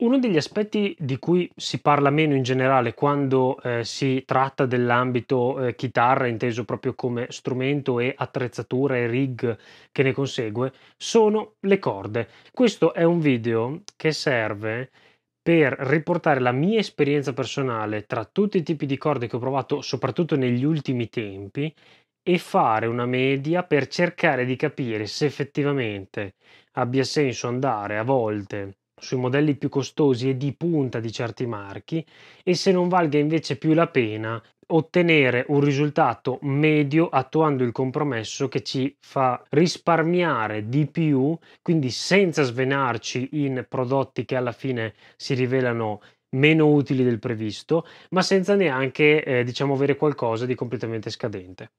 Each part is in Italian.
Uno degli aspetti di cui si parla meno in generale quando si tratta dell'ambito chitarra, inteso proprio come strumento e attrezzatura e rig che ne consegue, sono le corde. Questo è un video che serve per riportare la mia esperienza personale tra tutti i tipi di corde che ho provato, soprattutto negli ultimi tempi, e fare una media per cercare di capire se effettivamente abbia senso andare a volte sui modelli più costosi e di punta di certi marchi e se non valga invece più la pena ottenere un risultato medio attuando il compromesso che ci fa risparmiare di più, quindi senza svenarci in prodotti che alla fine si rivelano meno utili del previsto, ma senza neanche diciamo avere qualcosa di completamente scadente.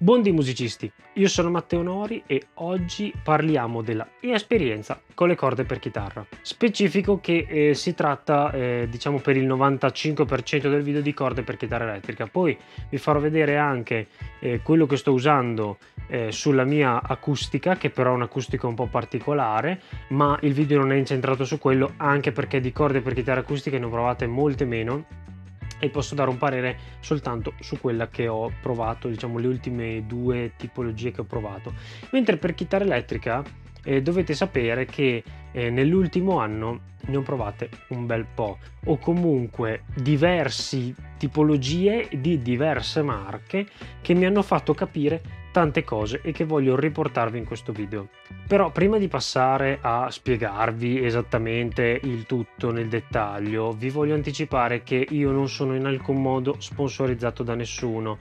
Buondì musicisti, io sono Matteo Nori e oggi parliamo della mia esperienza con le corde per chitarra. Specifico che si tratta diciamo per il 95% del video di corde per chitarra elettrica. Poi vi farò vedere anche quello che sto usando sulla mia acustica, che però è un'acustica un po' particolare, ma il video non è incentrato su quello anche perché di corde per chitarra acustiche ne ho provate molte meno e posso dare un parere soltanto su quella che ho provato, diciamo le ultime due tipologie che ho provato. Mentre per chitarra elettrica dovete sapere che nell'ultimo anno ne ho provate un bel po', o comunque diverse tipologie di diverse marche che mi hanno fatto capire tante cose e che voglio riportarvi in questo video. Però prima di passare a spiegarvi esattamente il tutto nel dettaglio, vi voglio anticipare che io non sono in alcun modo sponsorizzato da nessuno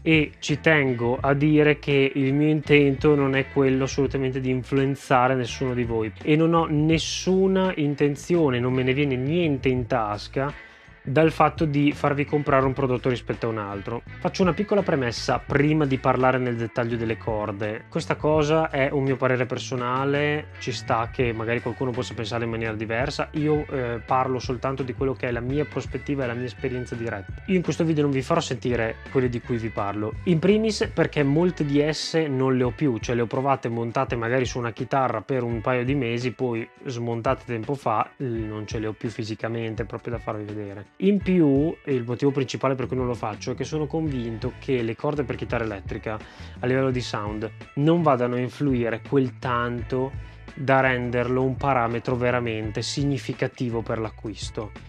e ci tengo a dire che il mio intento non è quello assolutamente di influenzare nessuno di voi e non ho nessuna intenzione, non me ne viene niente in tasca dal fatto di farvi comprare un prodotto rispetto a un altro. Faccio una piccola premessa prima di parlare nel dettaglio delle corde. Questa cosa è un mio parere personale, ci sta che magari qualcuno possa pensare in maniera diversa, io parlo soltanto di quello che è la mia prospettiva e la mia esperienza diretta. Io in questo video non vi farò sentire quelle di cui vi parlo, in primis perché molte di esse non le ho più, cioè le ho provate montate magari su una chitarra per un paio di mesi, poi smontate tempo fa, non ce le ho più fisicamente proprio da farvi vedere. In più, il motivo principale per cui non lo faccio è che sono convinto che le corde per chitarra elettrica a livello di sound non vadano a influire quel tanto da renderlo un parametro veramente significativo per l'acquisto.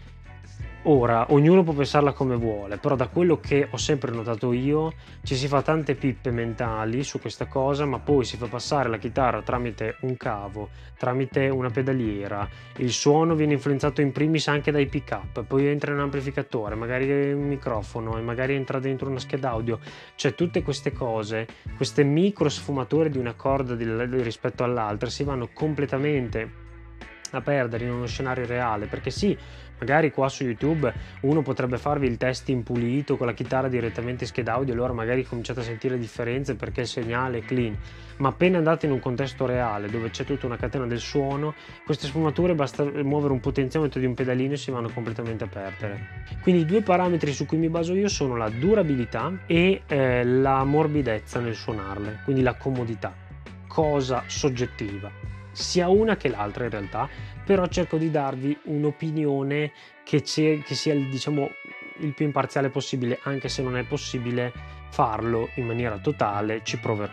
Ora, ognuno può pensarla come vuole, però da quello che ho sempre notato io ci si fa tante pippe mentali su questa cosa, ma poi si fa passare la chitarra tramite un cavo, tramite una pedaliera, il suono viene influenzato in primis anche dai pick up, poi entra in un amplificatore, magari un microfono e magari entra dentro una scheda audio, cioè tutte queste cose, queste micro sfumature di una corda rispetto all'altra si vanno completamente a perdere in uno scenario reale, perché sì, magari qua su YouTube uno potrebbe farvi il test impulito con la chitarra direttamente in scheda audio, allora magari cominciate a sentire differenze perché il segnale è clean, ma appena andate in un contesto reale dove c'è tutta una catena del suono, queste sfumature basta muovere un potenziometro di un pedalino e si vanno completamente a perdere. Quindi i due parametri su cui mi baso io sono la durabilità e la morbidezza nel suonarle, quindi la comodità, cosa soggettiva sia una che l'altra in realtà, però cerco di darvi un'opinione che sia diciamo il più imparziale possibile, anche se non è possibile farlo in maniera totale, ci proverò.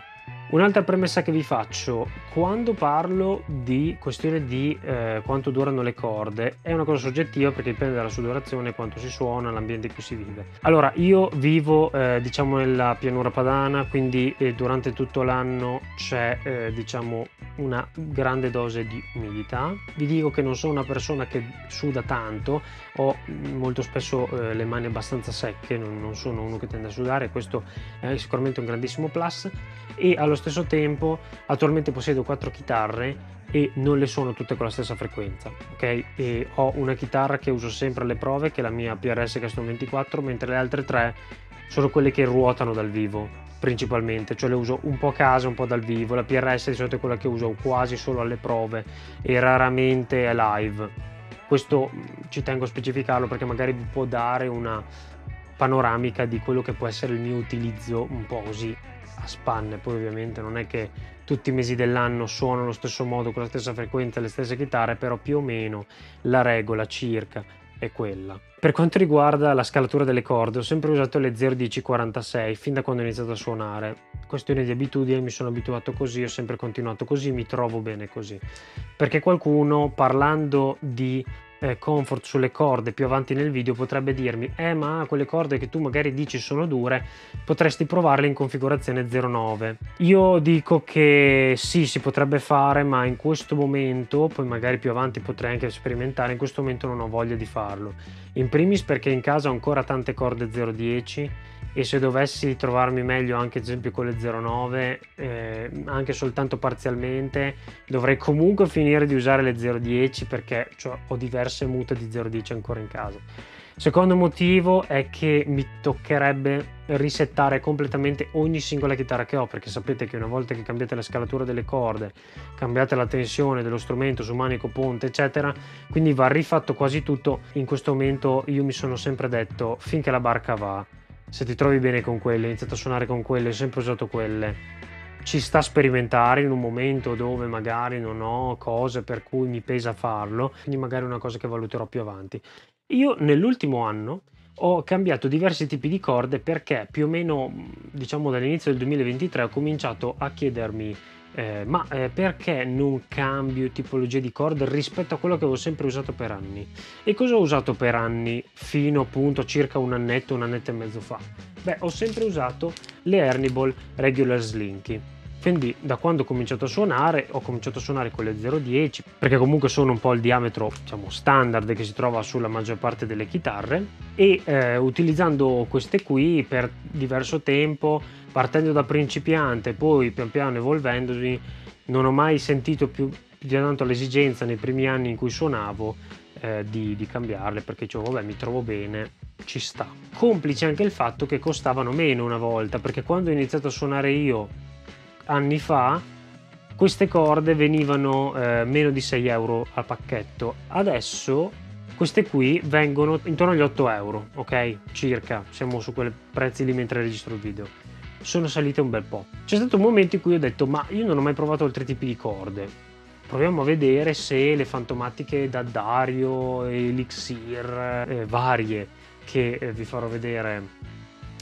Un'altra premessa che vi faccio, quando parlo di questione di quanto durano le corde, è una cosa soggettiva perché dipende dalla sudorazione, quanto si suona, l'ambiente in cui si vive. Allora, io vivo diciamo nella pianura padana, quindi durante tutto l'anno c'è diciamo una grande dose di umidità. Vi dico che non sono una persona che suda tanto, ho molto spesso le mani abbastanza secche, non sono uno che tende a sudare, questo è sicuramente un grandissimo plus, e allo stesso tempo attualmente possiedo 4 chitarre e non le suono tutte con la stessa frequenza, ok? E ho una chitarra che uso sempre alle prove, che è la mia PRS Custom 24, mentre le altre 3 sono quelle che ruotano dal vivo principalmente, cioè le uso un po' a casa, un po' dal vivo. La PRS di solito è quella che uso quasi solo alle prove e raramente è live. Questo ci tengo a specificarlo perché magari vi può dare una panoramica di quello che può essere il mio utilizzo un po' così a spanne. Poi ovviamente non è che tutti i mesi dell'anno suono allo stesso modo, con la stessa frequenza, le stesse chitarre, però più o meno la regola circa è quella. Per quanto riguarda la scalatura delle corde, ho sempre usato le 01046 fin da quando ho iniziato a suonare. Questione di abitudine, mi sono abituato così, ho sempre continuato così, mi trovo bene così. Perché qualcuno, parlando di comfort sulle corde più avanti nel video, potrebbe dirmi ma quelle corde che tu magari dici sono dure, potresti provarle in configurazione 09. Io dico che sì, si potrebbe fare, ma in questo momento, poi magari più avanti potrei anche sperimentare, in questo momento non ho voglia di farlo, in primis perché in casa ho ancora tante corde 010 e se dovessi trovarmi meglio anche ad esempio con le 09, anche soltanto parzialmente, dovrei comunque finire di usare le 010 perché ho diverse mute di 010 ancora in casa. Secondo motivo è che mi toccherebbe risettare completamente ogni singola chitarra che ho, perché sapete che una volta che cambiate la scalatura delle corde, cambiate la tensione dello strumento su manico, ponte, eccetera, quindi va rifatto quasi tutto. In questo momento io mi sono sempre detto, finché la barca va, se ti trovi bene con quelle, hai iniziato a suonare con quelle, hai sempre usato quelle, ci sta a sperimentare in un momento dove magari non ho cose per cui mi pesa farlo, quindi magari è una cosa che valuterò più avanti. Io nell'ultimo anno ho cambiato diversi tipi di corde perché più o meno, diciamo, dall'inizio del 2023 ho cominciato a chiedermi perché non cambio tipologia di corde rispetto a quello che avevo sempre usato per anni. E cosa ho usato per anni fino appunto a circa un annetto e mezzo fa? Beh, ho sempre usato le Ernie Ball Regular Slinky. Quindi da quando ho cominciato a suonare con le 010, perché comunque sono un po' il diametro, diciamo, standard che si trova sulla maggior parte delle chitarre, e utilizzando queste qui per diverso tempo, partendo da principiante, poi pian piano evolvendosi, non ho mai sentito più di tanto l'esigenza nei primi anni in cui suonavo di cambiarle, perché dicevo, vabbè, mi trovo bene, ci sta. Complice anche il fatto che costavano meno una volta, perché quando ho iniziato a suonare io anni fa, queste corde venivano meno di 6 euro al pacchetto. Adesso queste qui vengono intorno agli 8 euro, ok? Circa, siamo su quei prezzi lì mentre registro il video. Sono salite un bel po'. C'è stato un momento in cui ho detto, ma io non ho mai provato altri tipi di corde. Proviamo a vedere se le fantomatiche D'Addario, Elixir, varie, che vi farò vedere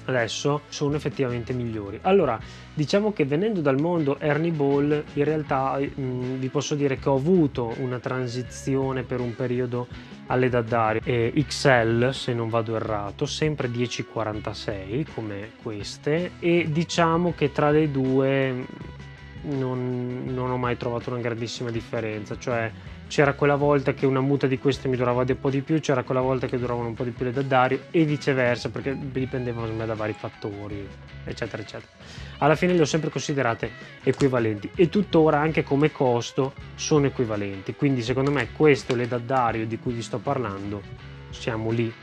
adesso, sono effettivamente migliori. Allora, diciamo che venendo dal mondo Ernie Ball, in realtà vi posso dire che ho avuto una transizione per un periodo alle D'Addario XL, se non vado errato, sempre 1046 come queste, e diciamo che tra le due non ho mai trovato una grandissima differenza, cioè c'era quella volta che una muta di queste mi durava un po' di più, c'era quella volta che duravano un po' di più le D'Addario e viceversa, perché dipendevano da vari fattori, eccetera eccetera. Alla fine le ho sempre considerate equivalenti e tuttora anche come costo sono equivalenti, quindi secondo me queste, le D'Addario di cui vi sto parlando, siamo lì.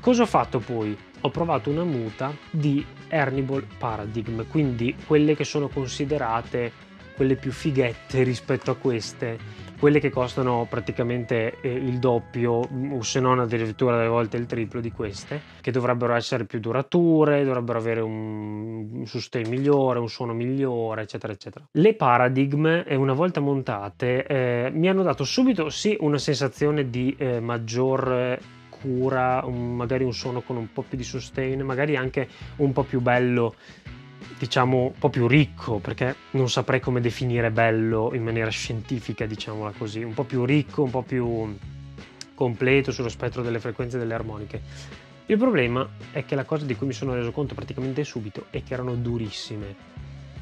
Cosa ho fatto poi? Ho provato una muta di Ernie Ball Paradigm, quindi quelle che sono considerate quelle più fighette rispetto a queste, quelle che costano praticamente il doppio o se non addirittura delle volte il triplo di queste, che dovrebbero essere più durature, dovrebbero avere un sustain migliore, un suono migliore, eccetera eccetera. Le Paradigm, una volta montate, mi hanno dato subito sì una sensazione di maggior cura, magari un suono con un po' più di sustain, magari anche un po' più bello, diciamo un po' più ricco, perché non saprei come definire bello in maniera scientifica, diciamola così, un po' più ricco, un po' più completo sullo spettro delle frequenze delle armoniche. Il problema è che la cosa di cui mi sono reso conto praticamente subito è che erano durissime,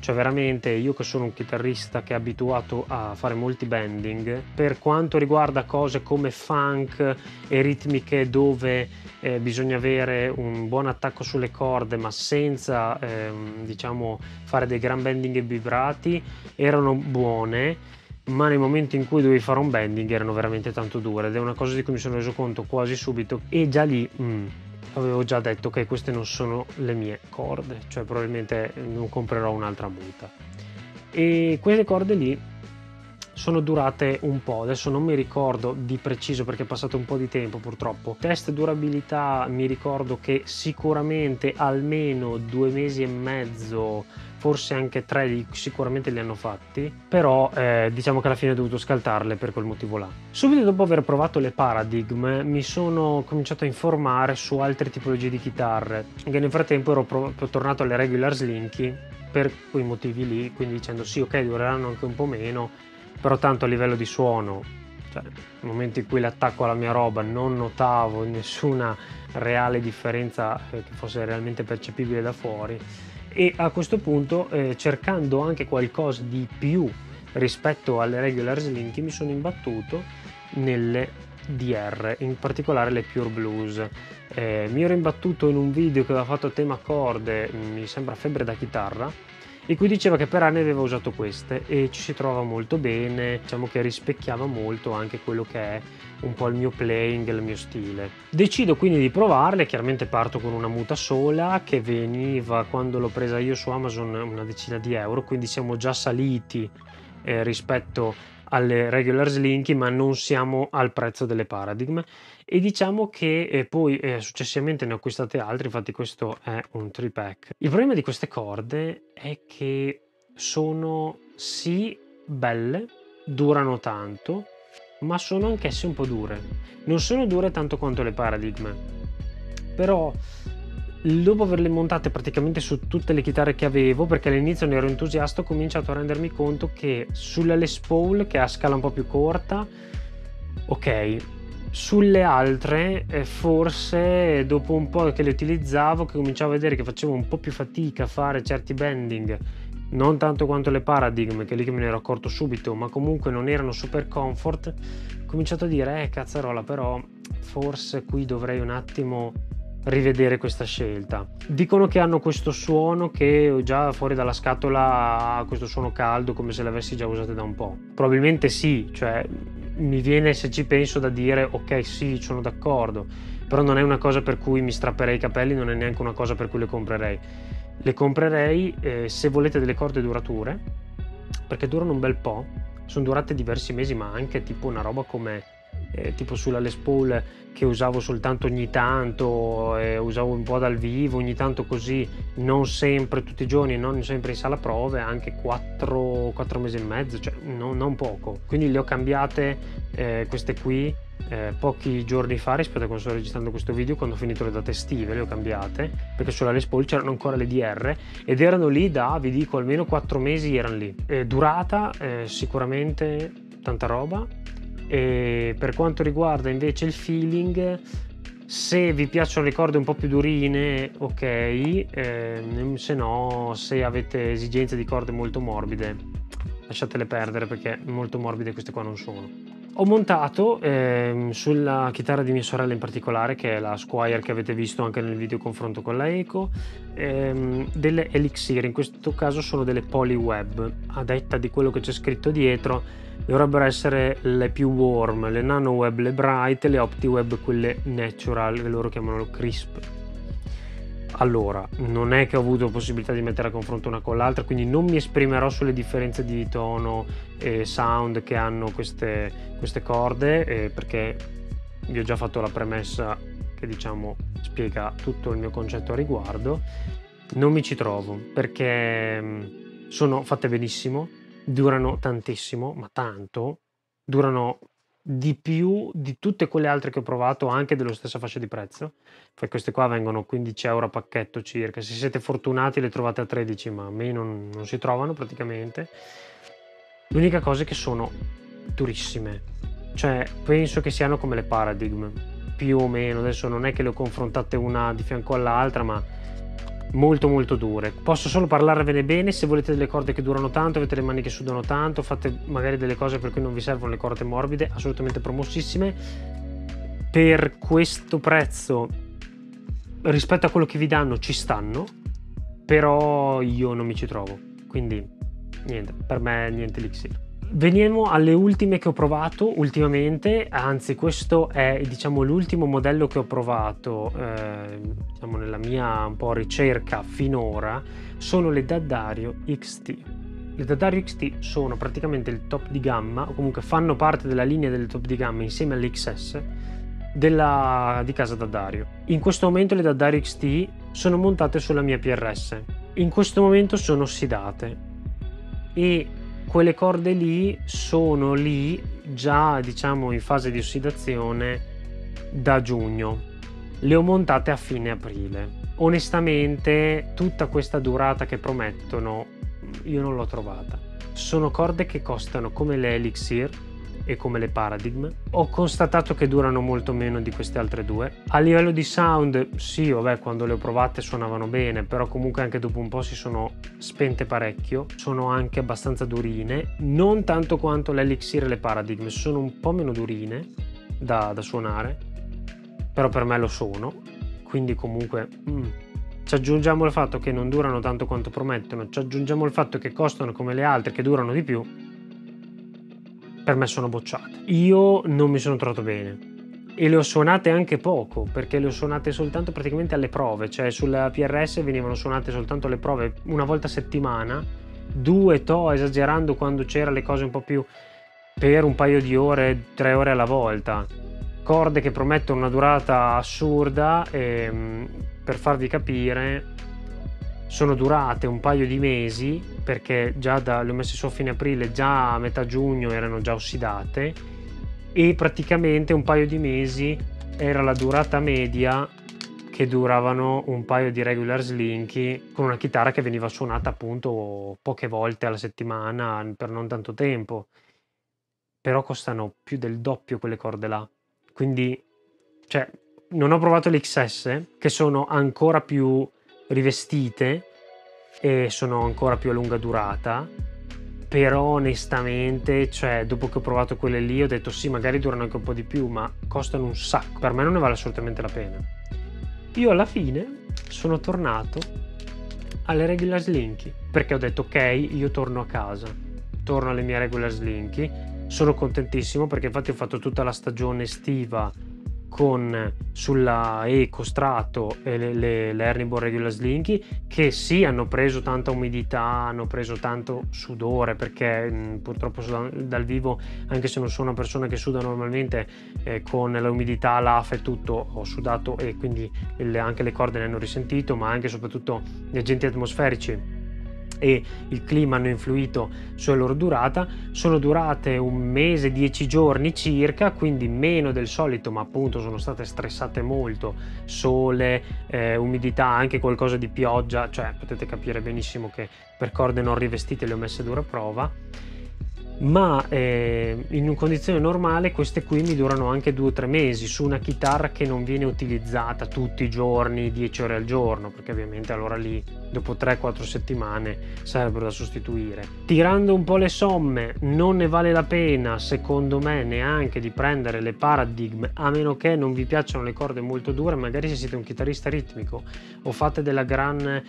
cioè veramente io che sono un chitarrista che è abituato a fare molti bending, per quanto riguarda cose come funk e ritmiche dove bisogna avere un buon attacco sulle corde ma senza diciamo fare dei gran bending e vibrati, erano buone, ma nei momenti in cui dovevi fare un bending erano veramente tanto dure, ed è una cosa di cui mi sono reso conto quasi subito, e già lì avevo già detto che queste non sono le mie corde, cioè probabilmente non comprerò un'altra muta. E quelle corde lì sono durate un po', adesso non mi ricordo di preciso perché è passato un po' di tempo purtroppo. Test durabilità mi ricordo che sicuramente almeno 2 mesi e mezzo, forse anche 3 sicuramente li hanno fatti, però diciamo che alla fine ho dovuto scaltarle per quel motivo là. Subito dopo aver provato le Paradigm mi sono cominciato a informare su altre tipologie di chitarre, che nel frattempo ero tornato alle regular Slinky per quei motivi lì, quindi dicendo sì ok dureranno anche un po' meno, però tanto a livello di suono, cioè nel momento in cui l'attacco alla mia roba non notavo nessuna reale differenza che fosse realmente percepibile da fuori, e a questo punto cercando anche qualcosa di più rispetto alle regular Slinky mi sono imbattuto nelle DR, in particolare le Pure Blues. Mi ero imbattuto in un video che aveva fatto tema corde, mi sembra Febbre da chitarra, in cui diceva che per anni aveva usato queste e ci si trova molto bene, diciamo che rispecchiava molto anche quello che è un po' il mio playing, il mio stile. Decido quindi di provarle, chiaramente parto con una muta sola che veniva, quando l'ho presa io su Amazon, una decina di euro, quindi siamo già saliti rispetto alle regular Slinky, ma non siamo al prezzo delle Paradigm, e diciamo che poi successivamente ne ho acquistate altre, infatti questo è un 3-pack. Il problema di queste corde è che sono sì belle, durano tanto, ma sono anch'esse un po' dure. Non sono dure tanto quanto le Paradigm, però dopo averle montate praticamente su tutte le chitarre che avevo, perché all'inizio ne ero entusiasta, ho cominciato a rendermi conto che sulla Les Paul, che ha scala un po' più corta, ok, sulle altre forse dopo un po' che le utilizzavo, che cominciavo a vedere che facevo un po' più fatica a fare certi bending, non tanto quanto le Paradigm, che lì che me ne ero accorto subito, ma comunque non erano super comfort, ho cominciato a dire cazzarola, però forse qui dovrei un attimo rivedere questa scelta. Dicono che hanno questo suono che già fuori dalla scatola ha questo suono caldo, come se l'avessi già usate da un po'. Probabilmente sì, cioè mi viene, se ci penso, da dire ok sì, sono d'accordo, però non è una cosa per cui mi strapperei i capelli, non è neanche una cosa per cui le comprerei. Le comprerei se volete delle corde durature, perché durano un bel po', sono durate diversi mesi, ma anche tipo una roba come tipo sulla Les Paul, che usavo soltanto ogni tanto, usavo un po' dal vivo ogni tanto così, non sempre tutti i giorni, non sempre in sala prove, anche 4 mesi e mezzo, cioè non poco. Quindi le ho cambiate queste qui pochi giorni fa rispetto a quando sto registrando questo video, quando ho finito le date estive le ho cambiate, perché sulla Les Paul c'erano ancora le DR ed erano lì da, vi dico, almeno 4 mesi erano lì. Durata sicuramente tanta roba. E per quanto riguarda invece il feeling, se vi piacciono le corde un po' più durine ok, se no, se avete esigenze di corde molto morbide, lasciatele perdere, perché molto morbide queste qua non sono. Ho montato sulla chitarra di mia sorella in particolare, che è la Squire che avete visto anche nel video confronto con la Echo, delle Elixir, in questo caso sono delle Polyweb, a detta di quello che c'è scritto dietro dovrebbero essere le più warm, le nano web le bright, le opti web quelle natural, che loro chiamano crisp. Allora, non è che ho avuto possibilità di mettere a confronto una con l'altra, quindi non mi esprimerò sulle differenze di tono e sound che hanno queste corde, perché vi ho già fatto la premessa che diciamo spiega tutto il mio concetto a riguardo. Non mi ci trovo, perché sono fatte benissimo, durano tantissimo, ma tanto, durano di più di tutte quelle altre che ho provato, anche della stessa fascia di prezzo. Poi queste qua vengono 15 euro a pacchetto circa, se siete fortunati le trovate a 13, ma a me non si trovano praticamente. L'unica cosa è che sono durissime, cioè penso che siano come le Paradigm più o meno, adesso non è che le ho confrontate una di fianco all'altra, ma molto molto dure. Posso solo parlarvene bene se volete delle corde che durano tanto, avete le mani che sudano tanto, fate magari delle cose per cui non vi servono le corde morbide, assolutamente promossissime. Per questo prezzo, rispetto a quello che vi danno, ci stanno, però io non mi ci trovo, quindi niente, per me niente l'Elixir. Veniamo alle ultime che ho provato ultimamente, anzi questo è diciamo l'ultimo modello che ho provato diciamo nella mia un po' ricerca finora, sono le D'Addario XT. Le D'Addario XT sono praticamente il top di gamma, o comunque fanno parte della linea del top di gamma insieme all'XS di casa D'Addario. In questo momento le D'Addario XT sono montate sulla mia PRS. In questo momento sono ossidate e quelle corde lì sono lì già, diciamo, in fase di ossidazione da giugno. Le ho montate a fine aprile. Onestamente tutta questa durata che promettono io non l'ho trovata. Sono corde che costano come le Elixir e come le Paradigm. Ho constatato che durano molto meno di queste altre due. A livello di sound, sì, vabbè, quando le ho provate suonavano bene, però comunque anche dopo un po' si sono spente parecchio. Sono anche abbastanza durine, non tanto quanto le Elixir e le Paradigm, sono un po' meno durine da suonare, però per me lo sono, quindi comunque... Ci aggiungiamo il fatto che non durano tanto quanto promettono, ci aggiungiamo il fatto che costano come le altre, che durano di più, per me sono bocciate. Io non mi sono trovato bene e le ho suonate anche poco, perché le ho suonate soltanto praticamente alle prove, cioè sulla PRS venivano suonate soltanto le prove una volta a settimana, due to, esagerando quando c'era le cose un po' più, per un paio di ore, 3 ore alla volta. Corde che promettono una durata assurda e, per farvi capire, sono durate un paio di mesi, perché già le ho messe su a fine aprile, già a metà giugno erano già ossidate, e praticamente un paio di mesi era la durata media che duravano un paio di regular slinky con una chitarra che veniva suonata appunto poche volte alla settimana per non tanto tempo. Però costano più del doppio quelle corde là. Quindi, cioè, non ho provato le XS, che sono ancora più rivestite e sono ancora più a lunga durata, però onestamente, cioè, dopo che ho provato quelle lì ho detto sì, magari durano anche un po' di più, ma costano un sacco, per me non ne vale assolutamente la pena. Io alla fine sono tornato alle regular slinky, perché ho detto ok, io torno a casa, torno alle mie regular slinky. Sono contentissimo perché infatti ho fatto tutta la stagione estiva con sulla Echo Strato e le Ernie Ball Regular Slinky, che sì, hanno preso tanta umidità, hanno preso tanto sudore, perché purtroppo dal vivo, anche se non sono una persona che suda normalmente, con l'umidità, l'afa e tutto, ho sudato e quindi anche le corde ne hanno risentito, ma anche e soprattutto gli agenti atmosferici e il clima hanno influito sulla loro durata. Sono durate un mese, 10 giorni circa, quindi meno del solito, ma appunto sono state stressate molto, sole, umidità, anche qualcosa di pioggia, cioè potete capire benissimo che per corde non rivestite le ho messe a dura prova, ma in condizione normale queste qui mi durano anche 2 o 3 mesi su una chitarra che non viene utilizzata tutti i giorni, 10 ore al giorno, perché ovviamente allora lì dopo 3-4 settimane sarebbero da sostituire. Tirando un po' le somme, non ne vale la pena secondo me neanche di prendere le Paradigm, a meno che non vi piacciono le corde molto dure, magari se siete un chitarrista ritmico o fate del gran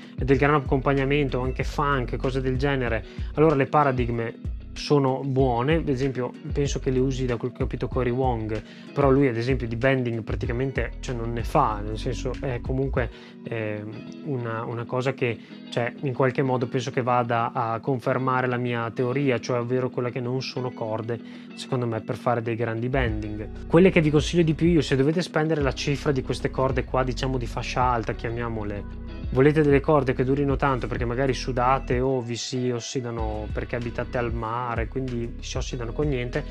accompagnamento, anche funk, cose del genere, allora le Paradigm sono buone. Ad esempio penso che le usi, da quel che ho capito, Cory Wong, però lui ad esempio di bending praticamente, cioè, non ne fa, nel senso è comunque una cosa che, cioè, in qualche modo penso che vada a confermare la mia teoria, cioè ovvero quella che non sono corde secondo me per fare dei grandi bending. Quelle che vi consiglio di più io, se dovete spendere la cifra di queste corde qua, diciamo di fascia alta chiamiamole, volete delle corde che durino tanto perché magari sudate o vi si ossidano perché abitate al mare, quindi si ossidano con niente,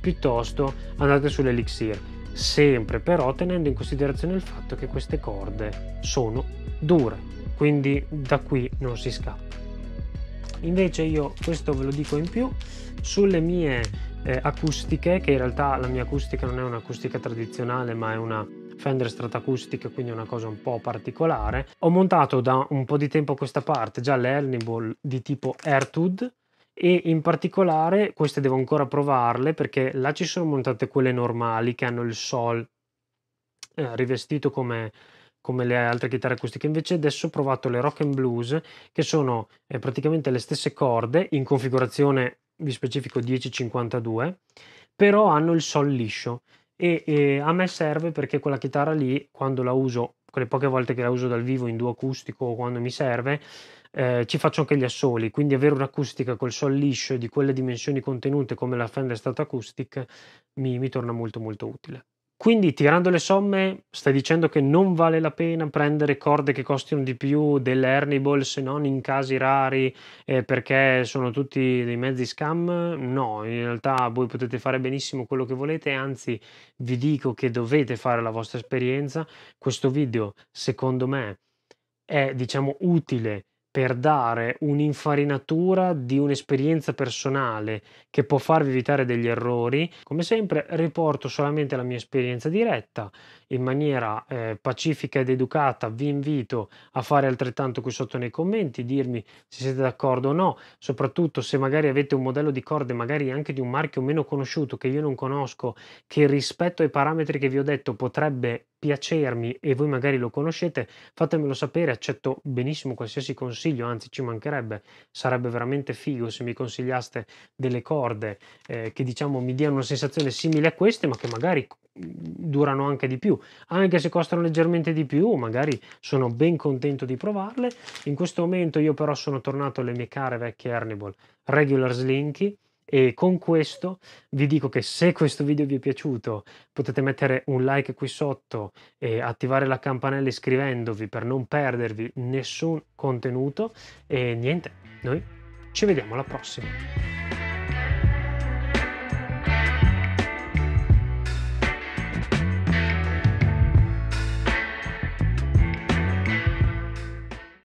piuttosto andate sull'Elixir, sempre però tenendo in considerazione il fatto che queste corde sono dure, quindi da qui non si scappa. Invece io questo ve lo dico in più sulle mie acustiche, che in realtà la mia acustica non è un'acustica tradizionale, ma è una Fender Stratacoustic, quindi una cosa un po' particolare. Ho montato da un po' di tempo a questa parte già le Ernie Ball di tipo Earthwood, e in particolare queste devo ancora provarle, perché là ci sono montate quelle normali che hanno il sol rivestito come le altre chitarre acustiche, invece adesso ho provato le Rock and Blues, che sono praticamente le stesse corde in configurazione, vi specifico 10-52, però hanno il sol liscio. E a me serve perché quella chitarra lì, quando la uso, quelle poche volte che la uso dal vivo in duo acustico o quando mi serve, ci faccio anche gli assoli, quindi avere un'acustica col sol liscio di quelle dimensioni contenute come la Fender Stratacoustic mi torna molto molto utile. Quindi, tirando le somme, stai dicendo che non vale la pena prendere corde che costino di più dell'Ernie Ball, se non in casi rari, perché sono tutti dei mezzi scam? No, in realtà voi potete fare benissimo quello che volete, anzi vi dico che dovete fare la vostra esperienza. Questo video, secondo me, è, diciamo, utile per dare un'infarinatura di un'esperienza personale che può farvi evitare degli errori. Come sempre riporto solamente la mia esperienza diretta in maniera pacifica ed educata. Vi invito a fare altrettanto qui sotto nei commenti, dirmi se siete d'accordo o no, soprattutto se magari avete un modello di corde magari anche di un marchio meno conosciuto che io non conosco, che rispetto ai parametri che vi ho detto potrebbe piacermi e voi magari lo conoscete, fatemelo sapere, accetto benissimo qualsiasi consiglio, anzi ci mancherebbe, sarebbe veramente figo se mi consigliaste delle corde che, diciamo, mi diano una sensazione simile a queste ma che magari durano anche di più, anche se costano leggermente di più, magari sono ben contento di provarle. In questo momento io però sono tornato alle mie care vecchie Ernie Ball Regular Slinky. E con questo vi dico che se questo video vi è piaciuto potete mettere un like qui sotto e attivare la campanella iscrivendovi per non perdervi nessun contenuto. E niente, noi ci vediamo alla prossima.